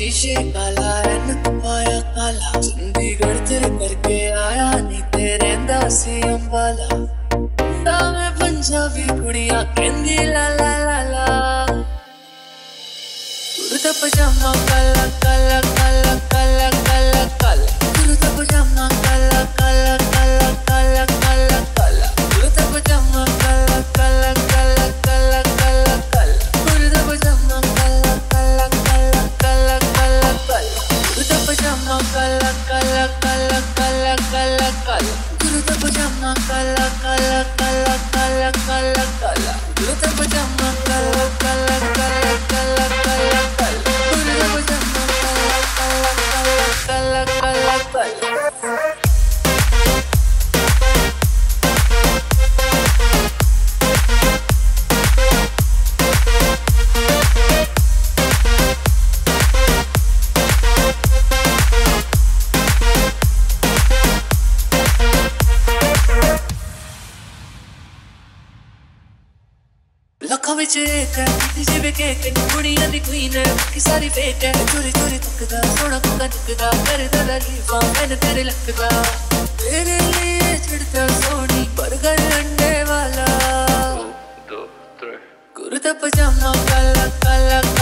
शीशे काला रंग पाया काला, चंडीगढ़ से करके आया नी तेरे दासी अंबाला। मैं पंजाबी कुड़िया कहंदी ला ला ला ला, कुर्ता पजामा काला काला काला काला काला काला, कुर्ता पजामा काला काला काला काला काला काला, कुर्ता पजामा काला काला काला काला काला काला, कुर्ता पजामा काला काला काला काला काला काला, कुर्ता पजामा काला काला काला काला काला काला, कुर्ता पजामा काला काला काला काला काला काला, कुर्ता पजामा काला काला काला काला काला काला, कुर्ता पजामा काला काला काला काला काला काला। लखों विच एक है जिवें केक है, कुड़ियां दी क्वीन है बाकी सारी फेक है। चोरी चोरी तुकदा सोना कुका तुकदा करदा तारीफां मैनूं तेरे लगदा, तेरे लिए चढ़दा सोनी बर्गर अंडे वाला। कुर्ता पजामा काला काला